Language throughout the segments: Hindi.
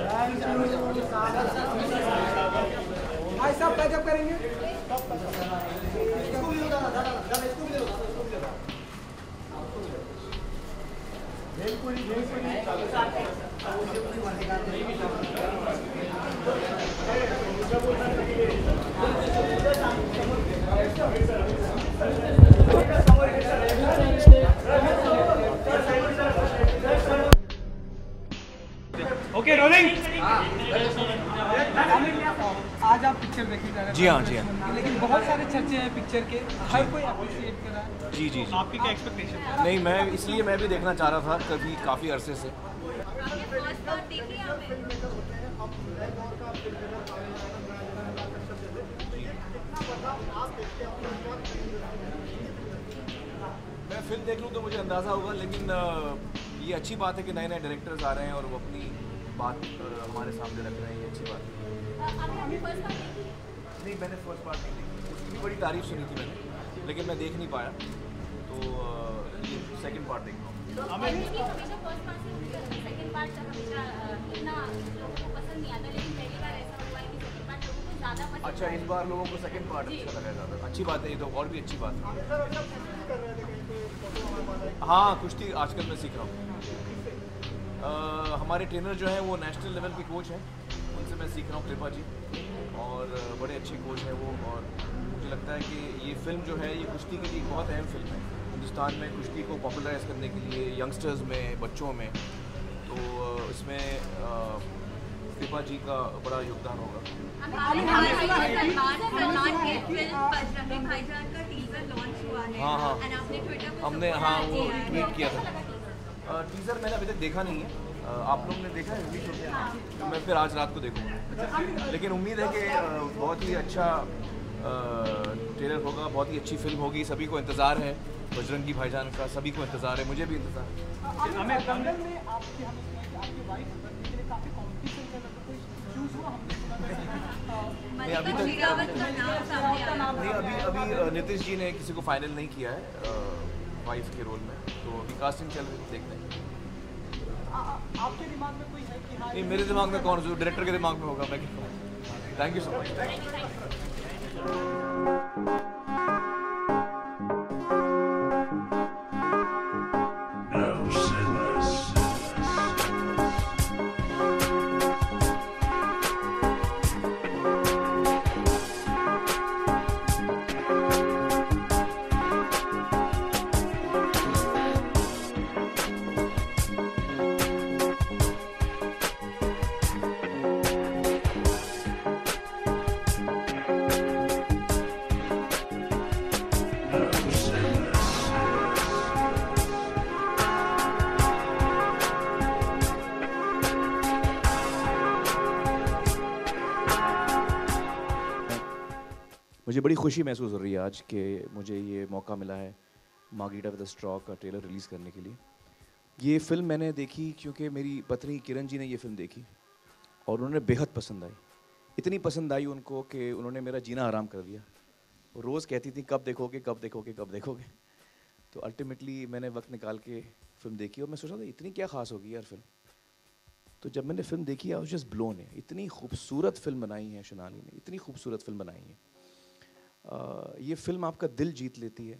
भाई साहब पैकअप करेंगे ओके रोलिंग। आज आप पिक्चर देखी जा रहे हैं। जी हाँ जी हाँ, लेकिन बहुत सारे चर्चे हैं पिक्चर के, हर कोई अप्रिशिएट कर रहा है। जी जी, आपकी क्या एक्सपेक्टेशन? नहीं, मैं इसलिए मैं भी देखना चाह रहा था कभी काफ़ी अरसे से। मैं फिल्म देख लूँ तो मुझे अंदाज़ा होगा, लेकिन ये अच्छी बात है कि नए नए डायरेक्टर्स आ रहे हैं और वो अपनी बात हमारे सामने रख रहे हैं, ये अच्छी बात है। नहीं, मैंने फर्स्ट पार्ट नहीं देखी, उसकी बड़ी तारीफ सुनी थी मैंने, लेकिन मैं देख नहीं पाया, तो ये सेकंड पार्ट देख रहा हूँ। अच्छा, इस बार लोगों को सेकंड पार्ट अच्छा लगा ज़्यादा, अच्छी बात है, ये तो और भी अच्छी बात है। हाँ, कुश्ती आजकल मैं सीख रहा हूँ। हमारे ट्रेनर जो हैं वो नेशनल लेवल के कोच हैं, उनसे मैं सीख रहा हूँ, कृपा जी, और बड़े अच्छे कोच हैं वो। और मुझे लगता है कि ये फिल्म जो है ये कुश्ती के लिए बहुत अहम फिल्म है, हिंदुस्तान में कुश्ती को पॉपुलराइज करने के लिए यंगस्टर्स में, बच्चों में, तो इसमें कृपा जी का बड़ा योगदान होगा। हाँ हाँ, हमने हाँ वो ट्वीट किया था। टीज़र मैंने अभी तक देखा नहीं है, आप लोग ने देखा है? रिलीज हो गया, तो मैं फिर आज रात को देखूँगा, लेकिन उम्मीद है कि बहुत ही अच्छा ट्रेलर होगा, बहुत ही अच्छी फिल्म होगी। सभी को इंतज़ार है बजरंगी भाईजान का, सभी को इंतज़ार है, मुझे भी इंतज़ार है। नहीं, अभी तक नहीं, अभी अभी नितिश जी ने किसी को फाइनल नहीं किया है वाइफ के रोल में, तो अभी कास्टिंग चल रही है, देखते हैं। आपके दिमाग में कोई है कि हाँ? नहीं, मेरे दिमाग में कौन, जो डायरेक्टर के दिमाग में होगा मैं कहता हूँ। थैंक यू सो मुझे बड़ी खुशी महसूस हो रही है आज कि मुझे ये मौका मिला है मार्केड विद द स्ट्रोक का ट्रेलर रिलीज़ करने के लिए। ये फिल्म मैंने देखी क्योंकि मेरी पत्नी किरण जी ने ये फिल्म देखी और उन्होंने बेहद पसंद आई, इतनी पसंद आई उनको कि उन्होंने मेरा जीना आराम कर दिया। वो रोज़ कहती थी कब देखोगे कब देखोगे कब देखोगे, तो अल्टीमेटली मैंने वक्त निकाल के फिल्म देखी और मैं सोचा था इतनी क्या खास होगी यार फिल्म, तो जब मैंने फिल्म देखी आई वाज जस्ट ब्लोन है। इतनी खूबसूरत फिल्म बनाई है शनानी ने, इतनी खूबसूरत फिल्म बनाई है। ये फिल्म आपका दिल जीत लेती है,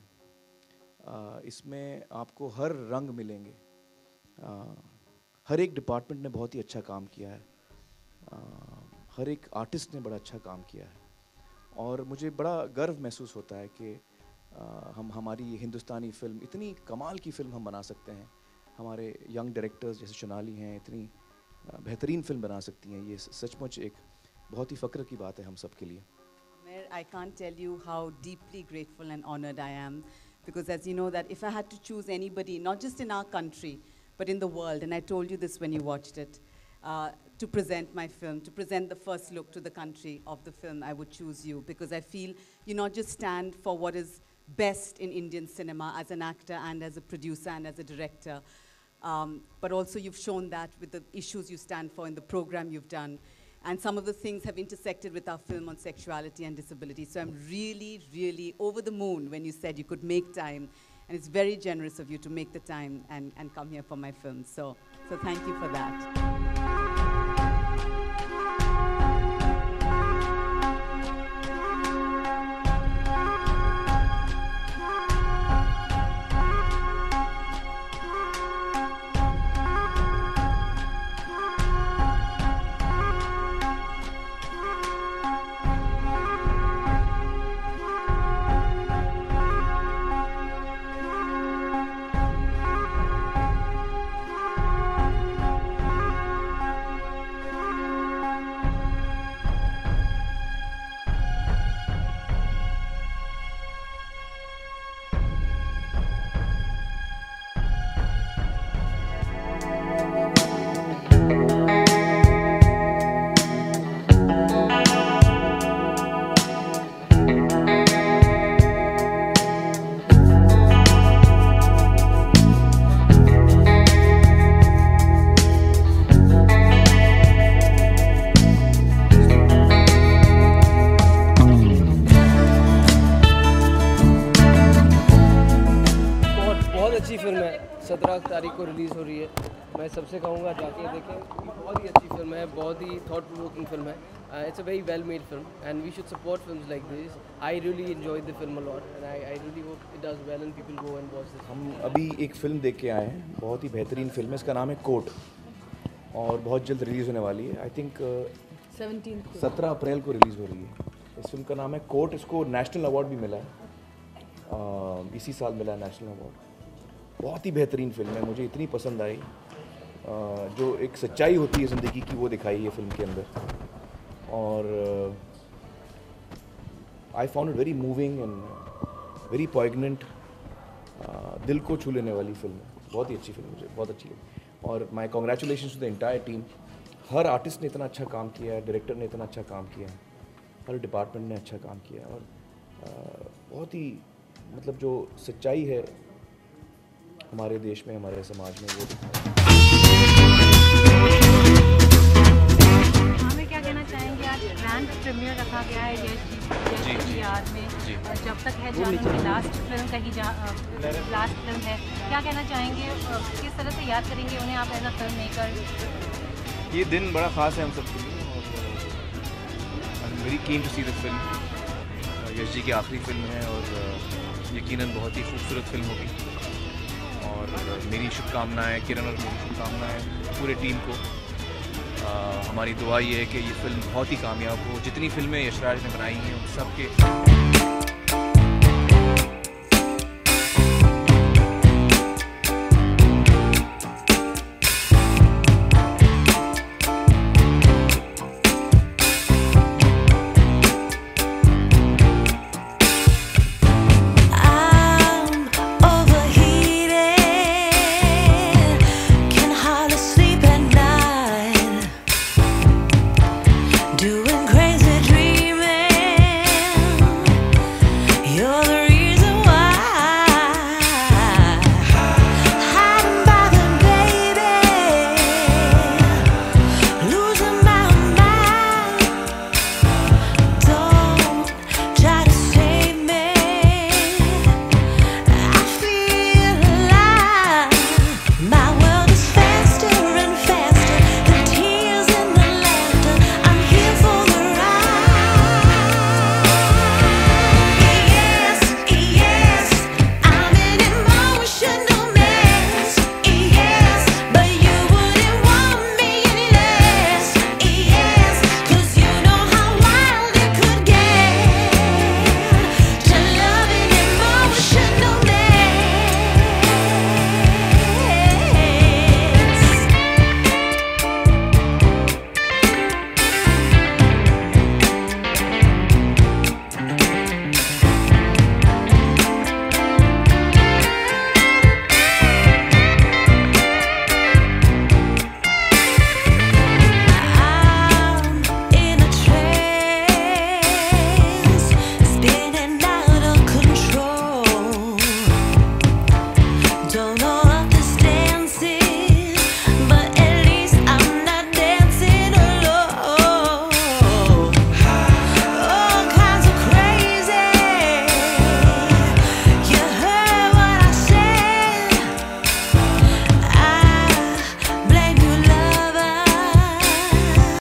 इसमें आपको हर रंग मिलेंगे, हर एक डिपार्टमेंट ने बहुत ही अच्छा काम किया है, हर एक आर्टिस्ट ने बड़ा अच्छा काम किया है, और मुझे बड़ा गर्व महसूस होता है कि हम हमारी हिंदुस्तानी फिल्म, इतनी कमाल की फिल्म हम बना सकते हैं, हमारे यंग डायरेक्टर्स जैसे शनाली हैं इतनी बेहतरीन फिल्म बना सकती हैं। ये सचमुच एक बहुत ही फ़ख्र की बात है हम सब के लिए। I can't tell you how deeply grateful and honored I am, because as you know that if I had to choose anybody, not just in our country but in the world, and I told you this when you watched it, to present my film, to present the first look to the country of the film, I would choose you, because I feel you not just stand for what is best in Indian cinema as an actor and as a producer and as a director, but also you've shown that with the issues you stand for in the program you've done. And some of the things have intersected with our film on sexuality and disability. So I'm really, really over the moon when you said you could make time. And it's very generous of you to make the time and come here for my film. So thank you for that. तारीख को रिलीज़ हो रही है। मैं सबसे कहूँगा जाके देखें, बहुत ही अच्छी फिल्म है, बहुत ही थॉट प्रोवोकिंग फिल्म है। It's a very well made film and we should support films like this. I really enjoy the film a lot and I really hope it does well and people go and watch this. हम अभी एक फिल्म देख के आए हैं, बहुत ही बेहतरीन फिल्म है, इसका नाम है कोर्ट और बहुत जल्द रिलीज़ होने वाली है। आई थिंक 17 अप्रैल को रिलीज़ हो रही है। इस फिल्म का नाम है कोर्ट। इसको नेशनल अवार्ड भी मिला है, इसी साल मिला है नेशनल अवार्ड। बहुत ही बेहतरीन फिल्म है, मुझे इतनी पसंद आई। जो एक सच्चाई होती है ज़िंदगी की वो दिखाई है फिल्म के अंदर और I found it very moving and very poignant. दिल को छू लेने वाली फिल्म है, बहुत ही अच्छी फिल्म, मुझे बहुत अच्छी लगी। और my congratulations to the entire team. हर आर्टिस्ट ने इतना अच्छा काम किया है, डायरेक्टर ने इतना अच्छा काम किया है, हर डिपार्टमेंट ने अच्छा काम किया है और बहुत ही मतलब जो सच्चाई है हमारे देश में, हमारे समाज में, वो हमें क्या कहना चाहेंगे? आज ग्रैंड प्रीमियर रखा गया है यश याद में और जब तक है जान लास्ट फिल्म कहीं लास्ट फिल्म है, क्या कहना चाहेंगे, किस तरह से याद करेंगे उन्हें आप एज अ फिल्म मेकर? ये दिन बड़ा खास है हम सबके लिए और very keen to see this film. Yash ji की आखिरी फिल्म है और यकीनन बहुत ही खूबसूरत फिल्म होगी और मेरी शुभकामनाएँ, किरण और मेरी शुभकामनाएँ पूरे टीम को। हमारी दुआ ये है कि ये फ़िल्म बहुत ही कामयाब हो, जितनी फ़िल्में यशराज ने बनाई हैं उन सब के।